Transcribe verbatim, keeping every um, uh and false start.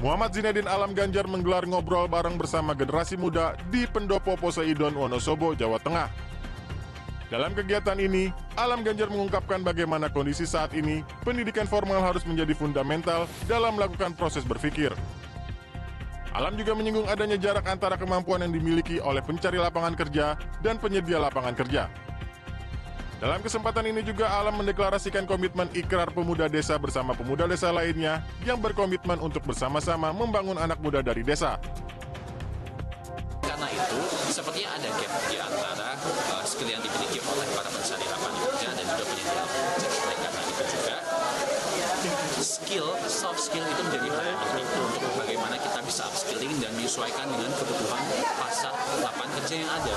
Muhammad Zinidin Alam Ganjar menggelar ngobrol bareng bersama generasi muda di Pendopo Poseidon Wonosobo, Jawa Tengah. Dalam kegiatan ini, Alam Ganjar mengungkapkan bagaimana kondisi saat ini, pendidikan formal harus menjadi fundamental dalam melakukan proses berpikir. Alam juga menyinggung adanya jarak antara kemampuan yang dimiliki oleh pencari lapangan kerja dan penyedia lapangan kerja. Dalam kesempatan ini juga Alam mendeklarasikan komitmen Ikrar Pemuda Desa bersama pemuda desa lainnya yang berkomitmen untuk bersama-sama membangun anak muda dari desa. Karena itu, sepertinya ada gap di antara uh, skill yang dimiliki oleh para pencari lapangan kerja dan juga penyedia lapangan kerja. Oleh karena itu juga, skill, soft skill itu menjadi hal penting untuk bagaimana kita bisa upskilling dan disesuaikan dengan kebutuhan pasar lapangan kerja yang ada.